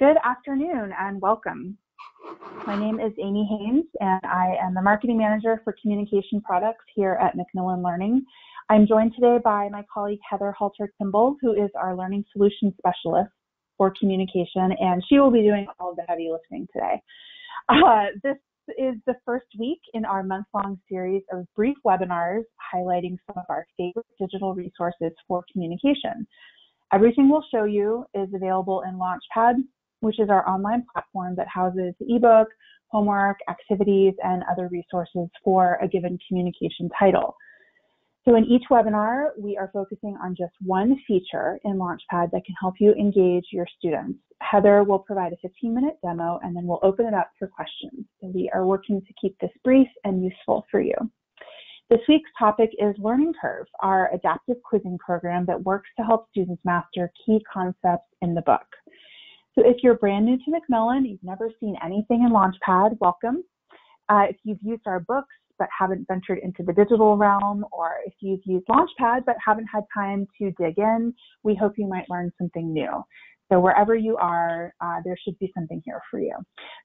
Good afternoon and welcome. My name is Amy Haynes and I am the Marketing Manager for Communication Products here at Macmillan Learning. I'm joined today by my colleague Heather Halter Kimball, who is our Learning Solutions Specialist for Communication, and she will be doing all of the heavy lifting today. This is the first week in our month-long series of brief webinars highlighting some of our favorite digital resources for communication. Everything we'll show you is available in Launchpad, which is our online platform that houses ebook, homework, activities, and other resources for a given communication title. So in each webinar, we are focusing on just one feature in Launchpad that can help you engage your students. Heather will provide a 15-minute demo, and then we'll open it up for questions. So we are working to keep this brief and useful for you. This week's topic is Learning Curve, our adaptive quizzing program that works to help students master key concepts in the book. So if you're brand new to Macmillan, you've never seen anything in Launchpad, welcome. If you've used our books but haven't ventured into the digital realm, or if you've used Launchpad but haven't had time to dig in, we hope you might learn something new. So wherever you are, there should be something here for you.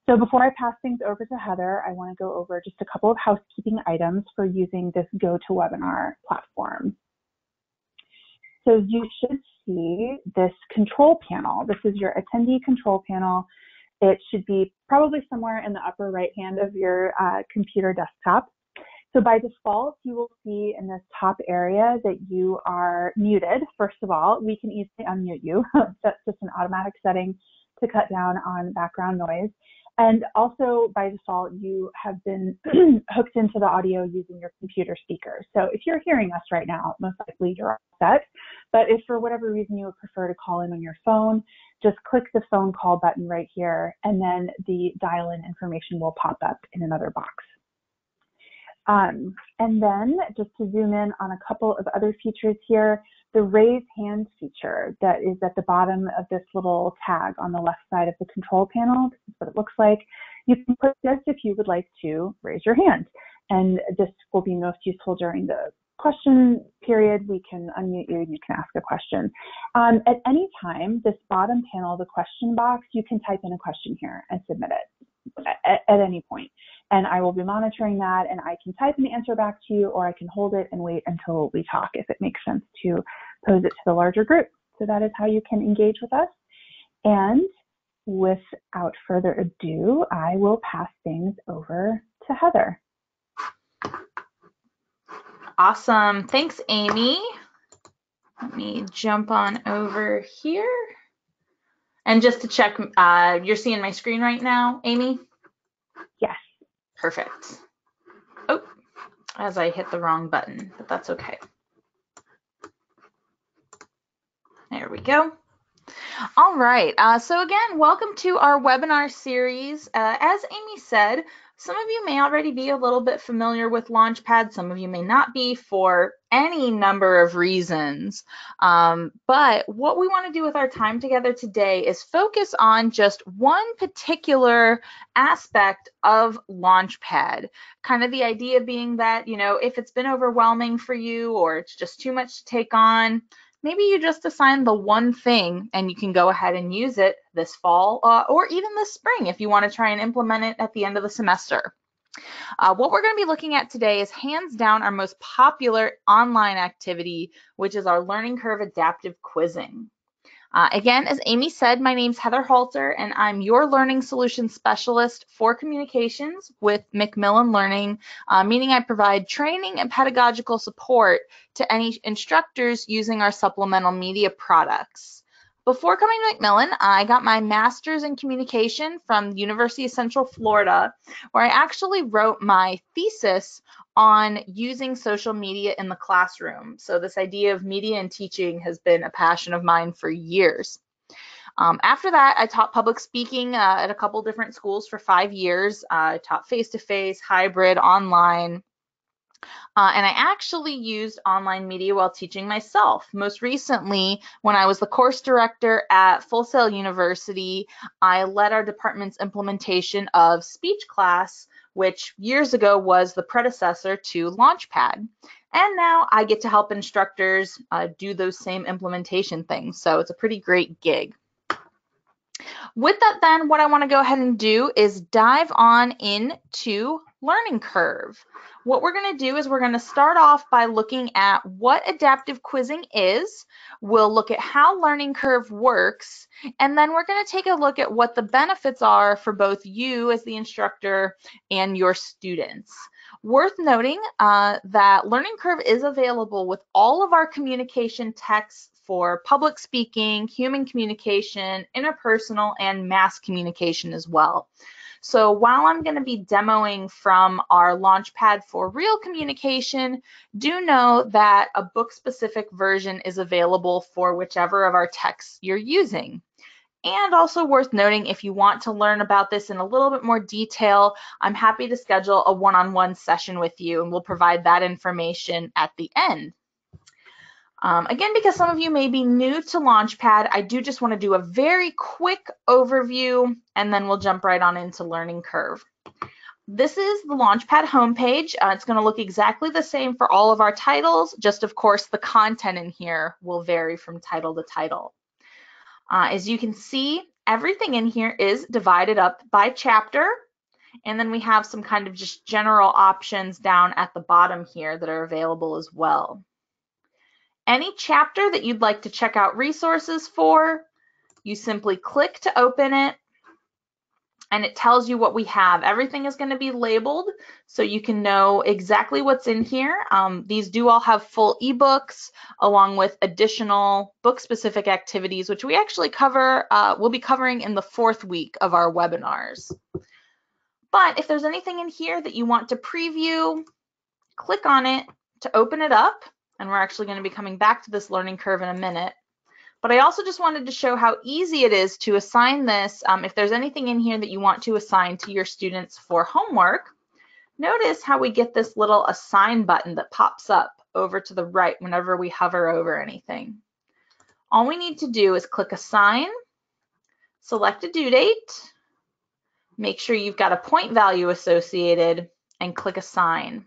So before I pass things over to Heather, I want to go over just a couple of housekeeping items for using this GoToWebinar platform. So you should see this control panel. This is your attendee control panel. It should be probably somewhere in the upper right hand of your computer desktop. So by default, you will see in this top area that you are muted. First of all, we can easily unmute you. That's just an automatic setting to cut down on background noise. And also by default, you have been hooked into the audio using your computer speaker. So if you're hearing us right now, most likely you're all set. But if for whatever reason you would prefer to call in on your phone, just click the phone call button right here, and then the dial-in information will pop up in another box. And then just to zoom in on a couple of other features here, the raise hand feature that is at the bottom of this little tag on the left side of the control panel, this is what it looks like. You can click this if you would like to raise your hand. And this will be most useful during the question period. We can unmute you and you can ask a question. At any time, this bottom panel, the question box, you can type in a question here and submit it. At any point, and I will be monitoring that, and I can type an answer back to you, or I can hold it and wait until we talk if it makes sense to pose it to the larger group. So that is how you can engage with us. And without further ado, I will pass things over to Heather. Awesome. Thanks, Amy. Let me jump on over here. And just to check, you're seeing my screen right now, Amy? Yes. Perfect. Oh, as I hit the wrong button, but that's okay. There we go. All right. So again, welcome to our webinar series. As Amy said, some of you may already be a little bit familiar with Launchpad. Some of you may not be for any number of reasons. But what we want to do with our time together today is focus on just one particular aspect of Launchpad. Kind of the idea being that, you know, if it's been overwhelming for you or it's just too much to take on, maybe you just assign the one thing and you can go ahead and use it this fall or even this spring if you want to try and implement it at the end of the semester. What we're going to be looking at today is hands down our most popular online activity, which is our Learning Curve adaptive quizzing. Again, as Amy said, my name's Heather Halter, and I'm your Learning Solutions Specialist for Communications with Macmillan Learning, meaning I provide training and pedagogical support to any instructors using our supplemental media products. Before coming to Macmillan, I got my master's in communication from the University of Central Florida, where I actually wrote my thesis on using social media in the classroom. So this idea of media and teaching has been a passion of mine for years. After that, I taught public speaking at a couple different schools for 5 years. I taught face-to-face, hybrid, online. And I actually used online media while teaching myself. Most recently, when I was the course director at Full Sail University, I led our department's implementation of speech class, which years ago was the predecessor to Launchpad. And now I get to help instructors do those same implementation things. So it's a pretty great gig. With that, then, what I want to go ahead and do is dive on into Learning Curve. What we're going to do is we're going to start off by looking at what adaptive quizzing is. We'll look at how Learning Curve works, and then we're going to take a look at what the benefits are for both you as the instructor and your students. Worth noting that Learning Curve is available with all of our communication texts for public speaking, human communication, interpersonal, and mass communication as well. So while I'm going to be demoing from our Launchpad for Real Communication, do know that a book-specific version is available for whichever of our texts you're using. And also worth noting, if you want to learn about this in a little bit more detail, I'm happy to schedule a one-on-one session with you, and we'll provide that information at the end. Again, because some of you may be new to Launchpad, I do just want to do a very quick overview, and then we'll jump right on into Learning Curve. This is the Launchpad homepage. It's going to look exactly the same for all of our titles, just of course the content in here will vary from title to title. As you can see, everything in here is divided up by chapter, and then we have some kind of just general options down at the bottom here that are available as well. Any chapter that you'd like to check out resources for, you simply click to open it, and it tells you what we have. Everything is going to be labeled so you can know exactly what's in here. These do all have full ebooks along with additional book-specific activities, which we actually cover, we'll be covering in the 4th week of our webinars. But if there's anything in here that you want to preview, click on it to open it up. And we're actually going to be coming back to this Learning Curve in a minute. But I also just wanted to show how easy it is to assign this. If there's anything in here that you want to assign to your students for homework, notice how we get this little assign button that pops up over to the right whenever we hover over anything. All we need to do is click assign, select a due date, make sure you've got a point value associated, and click assign.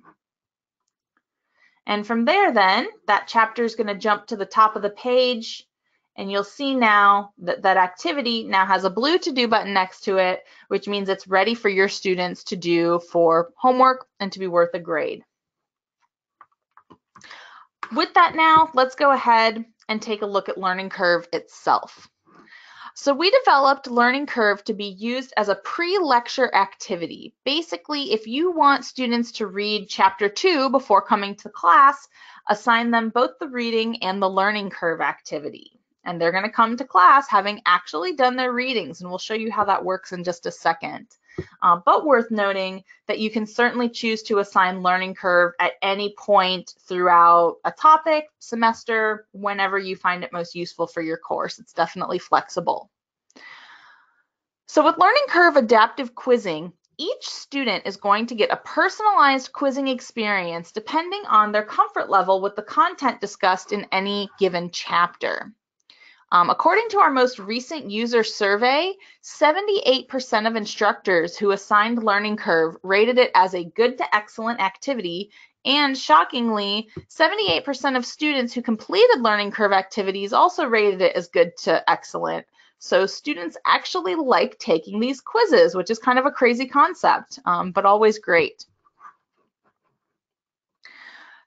And from there then, that chapter is going to jump to the top of the page, and you'll see now that that activity now has a blue to-do button next to it, which means it's ready for your students to do for homework and to be worth a grade. With that now, let's go ahead and take a look at Learning Curve itself. So we developed Learning Curve to be used as a pre-lecture activity. Basically, if you want students to read chapter 2 before coming to class, assign them both the reading and the Learning Curve activity. And they're going to come to class having actually done their readings, and we'll show you how that works in just a second. But worth noting that you can certainly choose to assign Learning Curve at any point throughout a topic, semester, whenever you find it most useful for your course. It's definitely flexible. So with Learning Curve adaptive quizzing, each student is going to get a personalized quizzing experience depending on their comfort level with the content discussed in any given chapter. According to our most recent user survey, 78% of instructors who assigned Learning Curve rated it as a good to excellent activity, and shockingly, 78% of students who completed Learning Curve activities also rated it as good to excellent. So students actually like taking these quizzes, which is kind of a crazy concept, but always great.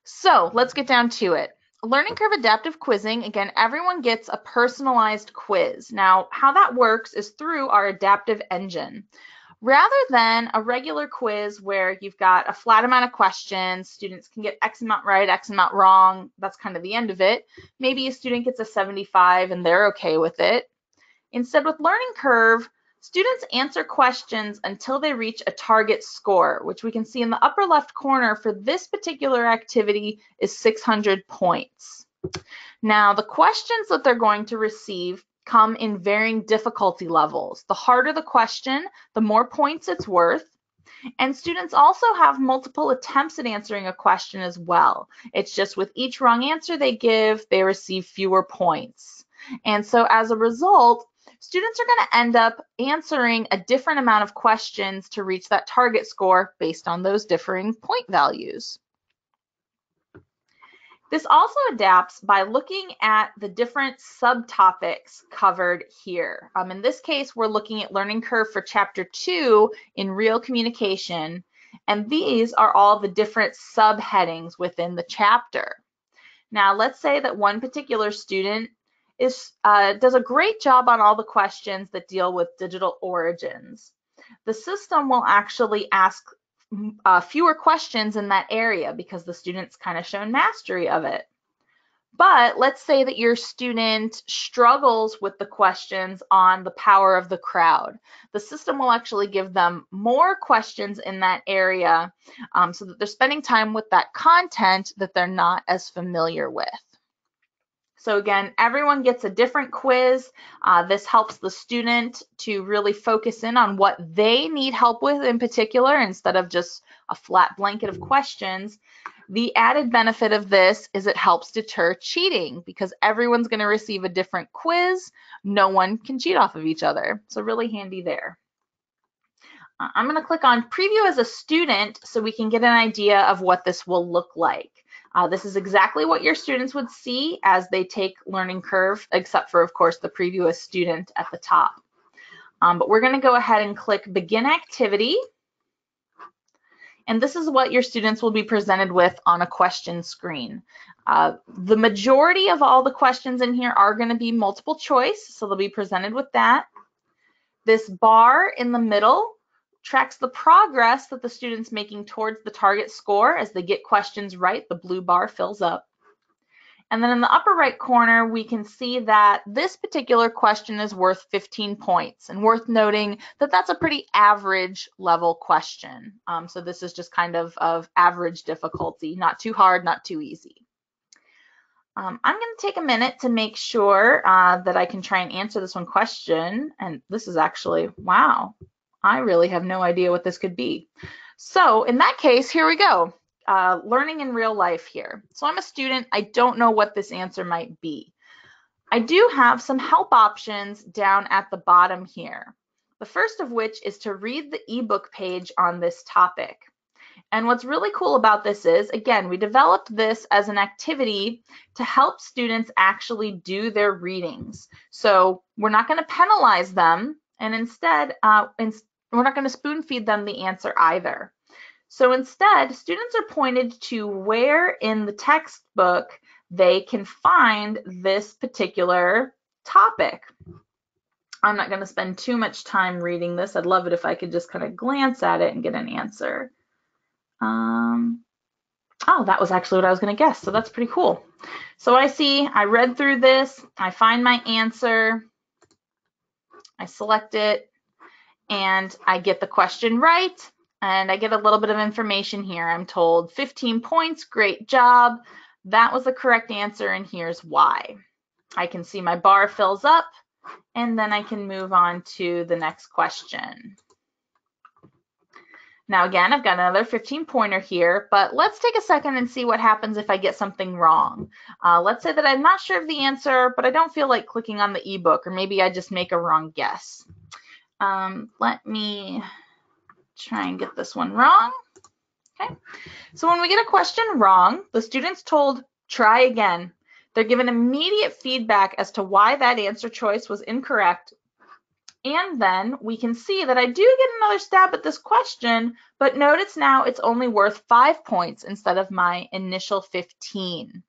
So let's get down to it. Learning Curve adaptive quizzing, again, everyone gets a personalized quiz. Now, how that works is through our adaptive engine. Rather than a regular quiz where you've got a flat amount of questions, students can get X amount right, X amount wrong, that's kind of the end of it. Maybe a student gets a 75 and they're okay with it. Instead, with Learning Curve, students answer questions until they reach a target score, which we can see in the upper left corner for this particular activity is 600 points. Now, the questions that they're going to receive come in varying difficulty levels. The harder the question, the more points it's worth. And students also have multiple attempts at answering a question as well. It's just with each wrong answer they give, they receive fewer points. And so as a result, students are going to end up answering a different amount of questions to reach that target score based on those differing point values. This also adapts by looking at the different subtopics covered here. In this case, we're looking at Learning Curve for Chapter 2 in Real Communication, and these are all the different subheadings within the chapter. Now, let's say that one particular student does a great job on all the questions that deal with digital origins. The system will actually ask fewer questions in that area because the student's kind of shown mastery of it. But let's say that your student struggles with the questions on the power of the crowd. The system will actually give them more questions in that area so that they're spending time with that content that they're not as familiar with. So again, everyone gets a different quiz. This helps the student to really focus in on what they need help with in particular instead of just a flat blanket of questions. The added benefit of this is it helps deter cheating because everyone's going to receive a different quiz. No one can cheat off of each other. So really handy there. I'm going to click on Preview as a Student so we can get an idea of what this will look like. This is exactly what your students would see as they take Learning Curve, except for, of course, the Preview as Student at the top. But we're going to go ahead and click Begin Activity. And this is what your students will be presented with on a question screen. The majority of all the questions in here are going to be multiple choice, so they'll be presented with that. This bar in the middle tracks the progress that the student's making towards the target score. As they get questions right, the blue bar fills up. And then in the upper right corner, we can see that this particular question is worth 15 points, and worth noting that that's a pretty average level question. So this is just kind of average difficulty, not too hard, not too easy. I'm going to take a minute to make sure that I can try and answer this one question. And this is actually, wow. I really have no idea what this could be. So in that case, here we go. Learning in real life here. So I'm a student. I don't know what this answer might be. I do have some help options down at the bottom here. The first of which is to read the ebook page on this topic. And what's really cool about this is, again, we developed this as an activity to help students actually do their readings. So we're not going to penalize them. And instead, we're not going to spoon feed them the answer either. So instead, students are pointed to where in the textbook they can find this particular topic. I'm not going to spend too much time reading this. I'd love it if I could just kind of glance at it and get an answer. Oh, that was actually what I was going to guess. So that's pretty cool. So I see, I read through this, I find my answer. I select it and I get the question right and I get a little bit of information here. I'm told 15 points, great job. That was the correct answer and here's why. I can see my bar fills up and then I can move on to the next question. Now again, I've got another 15 pointer here, but let's take a second and see what happens if I get something wrong. Let's say that I'm not sure of the answer, but I don't feel like clicking on the ebook, or maybe I just make a wrong guess. Let me try and get this one wrong. Okay, so when we get a question wrong, the student's told, try again. They're given immediate feedback as to why that answer choice was incorrect. And then we can see that I do get another stab at this question, but notice now it's only worth 5 points instead of my initial 15.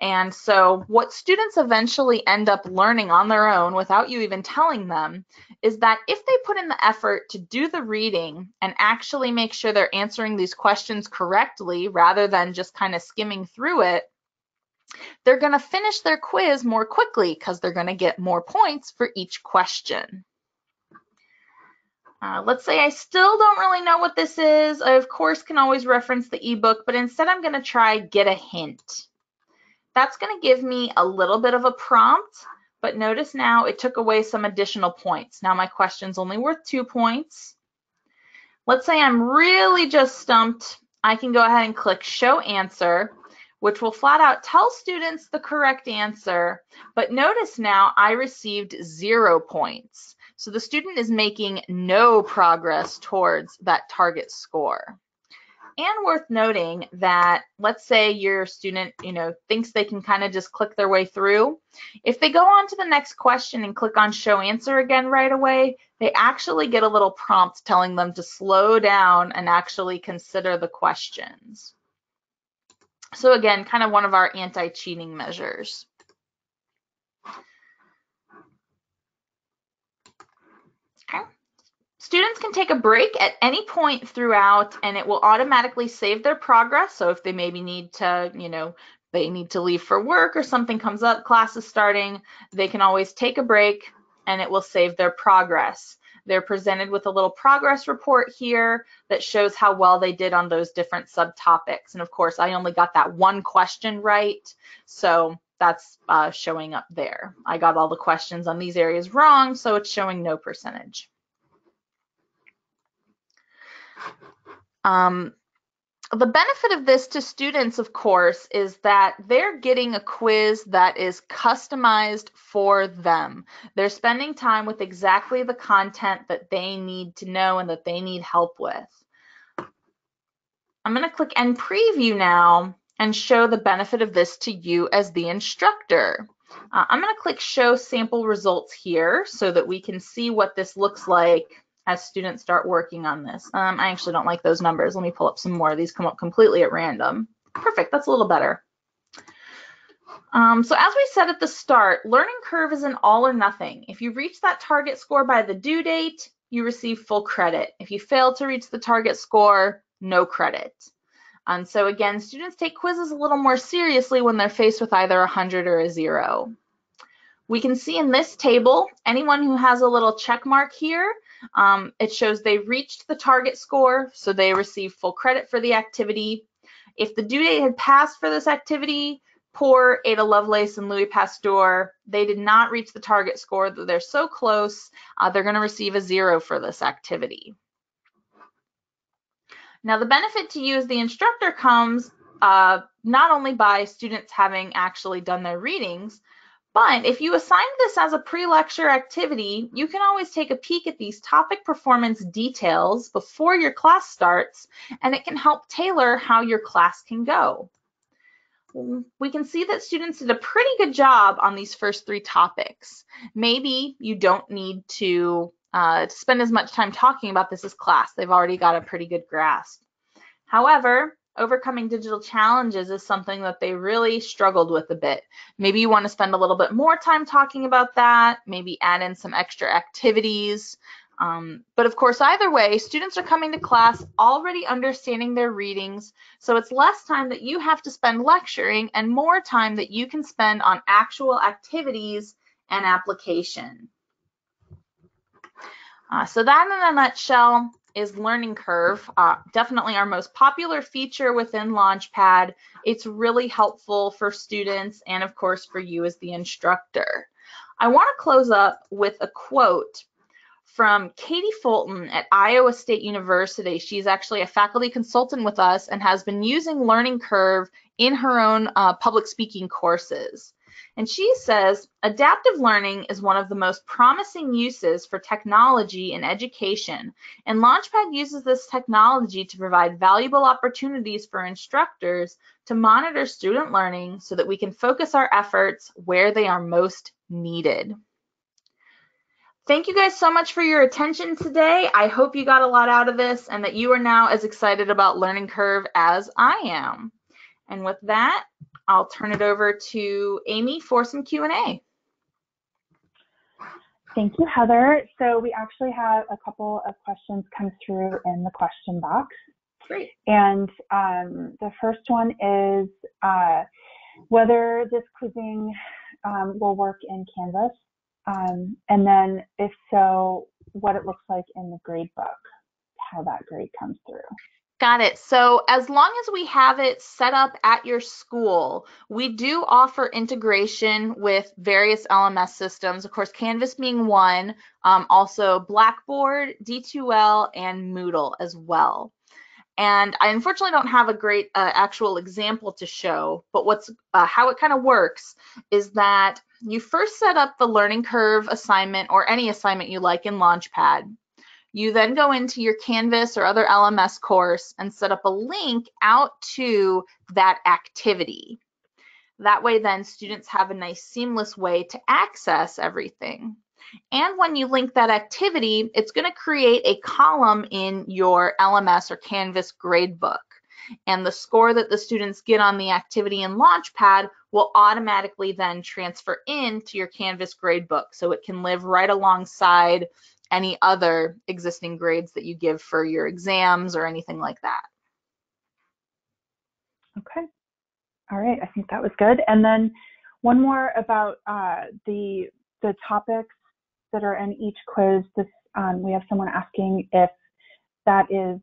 And so what students eventually end up learning on their own without you even telling them is that if they put in the effort to do the reading and actually make sure they're answering these questions correctly rather than just kind of skimming through it, they're going to finish their quiz more quickly because they're going to get more points for each question. Let's say I still don't really know what this is. I, of course, can always reference the ebook, but instead I'm going to try Get a Hint. That's going to give me a little bit of a prompt, but notice now it took away some additional points. Now my question's only worth 2 points. Let's say I'm really just stumped. I can go ahead and click Show Answer, which will flat out tell students the correct answer, but notice now I received 0 points. So the student is making no progress towards that target score. And worth noting that, let's say your student, thinks they can kind of just click their way through. If they go on to the next question and click on show answer again right away, they actually get a little prompt telling them to slow down and actually consider the questions. So again, kind of one of our anti-cheating measures. Okay. Students can take a break at any point throughout, and it will automatically save their progress. So if they maybe need to, they need to leave for work or something comes up, class is starting, they can always take a break and it will save their progress. They're presented with a little progress report here that shows how well they did on those different subtopics. And of course, I only got that one question right, so that's showing up there. I got all the questions on these areas wrong, so it's showing no percentage. The benefit of this to students, of course, is that they're getting a quiz that is customized for them. They're spending time with exactly the content that they need to know and that they need help with. I'm going to click End Preview now and show the benefit of this to you as the instructor. I'm going to click Show Sample Results here so that we can see what this looks like as students start working on this. I actually don't like those numbers. Let me pull up some more. These come up completely at random. Perfect, that's a little better. So as we said at the start, Learning Curve is an all or nothing. If you reach that target score by the due date, you receive full credit. If you fail to reach the target score, no credit. And so again, students take quizzes a little more seriously when they're faced with either 100 or a 0. We can see in this table, anyone who has a little check mark here, it shows they reached the target score, so they receive full credit for the activity. If the due date had passed for this activity, poor Ada Lovelace and Louis Pasteur, they did not reach the target score, though they're so close, they're going to receive a 0 for this activity. Now, the benefit to you as the instructor comes not only by students having actually done their readings, but if you assign this as a pre-lecture activity, you can always take a peek at these topic performance details before your class starts, and it can help tailor how your class can go. We can see that students did a pretty good job on these first 3 topics. Maybe you don't need to spend as much time talking about this as class. They've already got a pretty good grasp. However, overcoming digital challenges is something that they really struggled with a bit. Maybe you want to spend a little bit more time talking about that, maybe add in some extra activities. But of course, either way, students are coming to class already understanding their readings, so it's less time that you have to spend lecturing and more time that you can spend on actual activities and application. So that in a nutshell is Learning Curve, definitely our most popular feature within Launchpad. It's really helpful for students and of course for you as the instructor. I want to close up with a quote from Katie Fulton at Iowa State University. She's actually a faculty consultant with us and has been using Learning Curve in her own public speaking courses. And she says, "Adaptive learning is one of the most promising uses for technology in education, and Launchpad uses this technology to provide valuable opportunities for instructors to monitor student learning so that we can focus our efforts where they are most needed." Thank you guys so much for your attention today. I hope you got a lot out of this and that you are now as excited about Learning Curve as I am. And with that, I'll turn it over to Amy for some Q&A. Thank you, Heather. So we actually had a couple of questions come through in the question box. Great. And the first one is whether this quizzing will work in Canvas, and then if so, what it looks like in the grade book, how that grade comes through. Got it. So as long as we have it set up at your school, we do offer integration with various LMS systems, of course, Canvas being one, also Blackboard, D2L, and Moodle as well. And I unfortunately don't have a great actual example to show, but what's how it kind of works is that you first set up the Learning Curve assignment or any assignment you like in Launchpad. You then go into your Canvas or other LMS course and set up a link out to that activity. That way then students have a nice seamless way to access everything. And when you link that activity, it's going to create a column in your LMS or Canvas gradebook. And the score that the students get on the activity in Launchpad will automatically then transfer into your Canvas gradebook, so it can live right alongside any other existing grades that you give for your exams or anything like that. Okay. All right. I think that was good. And then one more about the topics that are in each quiz. This, we have someone asking if that is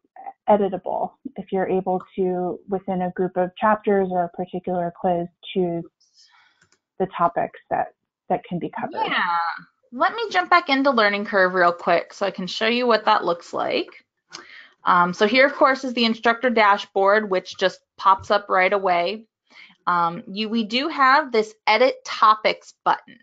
editable, if you're able to, within a group of chapters or a particular quiz, choose the topics that can be covered. Yeah, let me jump back into Learning Curve real quick so I can show you what that looks like. So here, of course, is the instructor dashboard, which just pops up right away. We do have this Edit Topics button.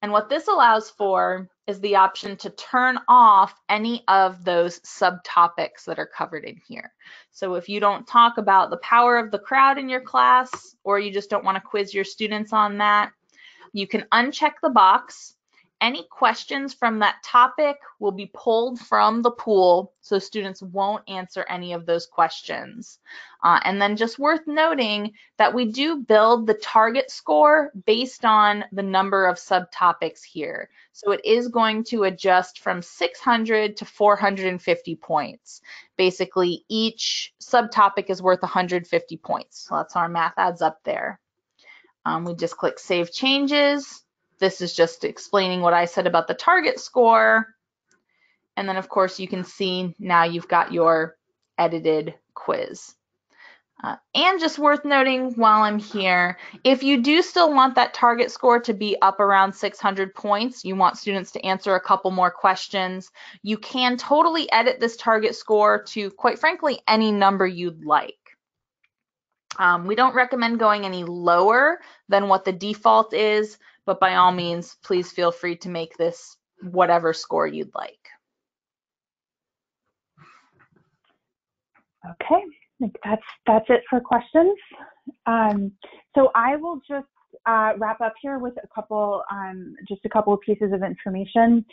And what this allows for is the option to turn off any of those subtopics that are covered in here. So if you don't talk about the power of the crowd in your class, or you just don't want to quiz your students on that, you can uncheck the box. Any questions from that topic will be pulled from the pool, so students won't answer any of those questions. And then just worth noting that we do build the target score based on the number of subtopics here. So it is going to adjust from 600 to 450 points. Basically, each subtopic is worth 150 points. So that's how our math adds up there. We just click Save Changes. This is just explaining what I said about the target score. And then, of course, you can see now you've got your edited quiz. And just worth noting while I'm here, if you do still want that target score to be up around 600 points, you want students to answer a couple more questions, you can totally edit this target score to, quite frankly, any number you'd like. We don't recommend going any lower than what the default is, but by all means, please feel free to make this whatever score you'd like. Okay, I think that's it for questions. So I will just wrap up here with a couple of pieces of information.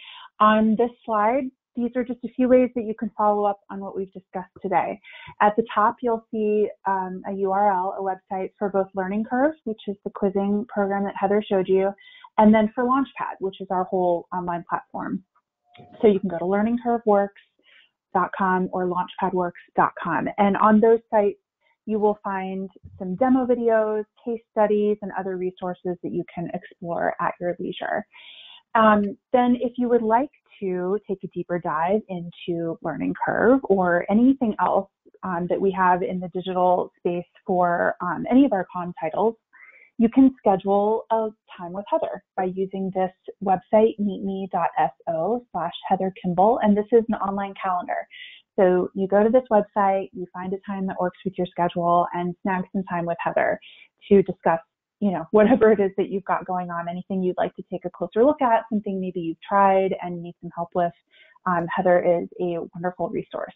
On this slide, these are just a few ways that you can follow up on what we've discussed today. At the top, you'll see a URL, a website for both Learning Curve, which is the quizzing program that Heather showed you, and then for Launchpad, which is our whole online platform. So you can go to learningcurveworks.com or launchpadworks.com. And on those sites, you will find some demo videos, case studies, and other resources that you can explore at your leisure. Then if you would like to take a deeper dive into Learning Curve or anything else that we have in the digital space for any of our comm titles, you can schedule a time with Heather by using this website, meetme.so/Heather Kimball, and this is an online calendar. So you go to this website, you find a time that works with your schedule, and snag some time with Heather to discuss, you know, whatever it is that you've got going on, anything you'd like to take a closer look at, something maybe you've tried and need some help with. Heather is a wonderful resource.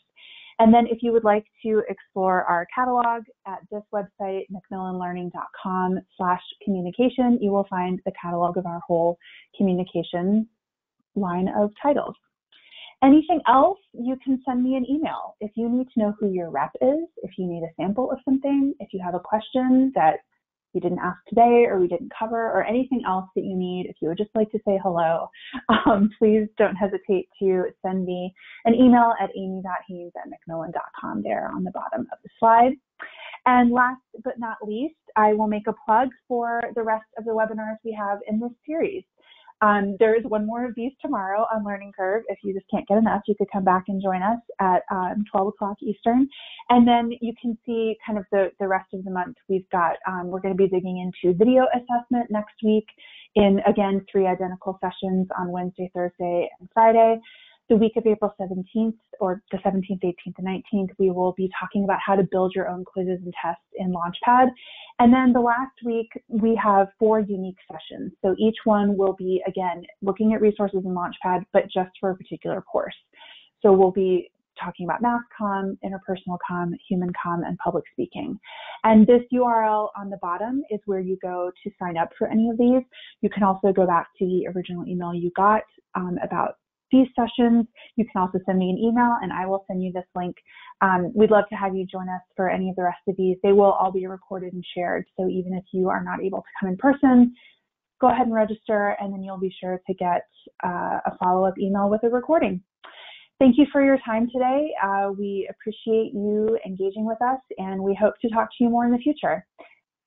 And then if you would like to explore our catalog at this website, macmillanlearning.com/communication, you will find the catalog of our whole communication line of titles. Anything else, you can send me an email. If you need to know who your rep is, if you need a sample of something, if you have a question that you didn't ask today or we didn't cover, or anything else that you need, if you would just like to say hello, please don't hesitate to send me an email at amy.haynes@macmillan.com there on the bottom of the slide. And last but not least, I will make a plug for the rest of the webinars we have in this series. There is one more of these tomorrow on Learning Curve. If you just can't get enough, you could come back and join us at 12 o'clock Eastern. And then you can see kind of the rest of the month. We've got, we're going to be digging into video assessment next week in, again, 3 identical sessions on Wednesday, Thursday, and Friday. The week of April 17th, or the 17th, 18th, and 19th, we will be talking about how to build your own quizzes and tests in Launchpad. And then the last week, we have 4 unique sessions. So each one will be, again, looking at resources in Launchpad, but just for a particular course. So we'll be talking about math comm, interpersonal comm, human comm, and public speaking. And this URL on the bottom is where you go to sign up for any of these. You can also go back to the original email you got about these sessions. You can also send me an email and I will send you this link. We'd love to have you join us for any of the rest of these. They will all be recorded and shared. So even if you are not able to come in person, go ahead and register, and then you'll be sure to get a follow-up email with a recording. Thank you for your time today. We appreciate you engaging with us, and we hope to talk to you more in the future.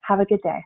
Have a good day.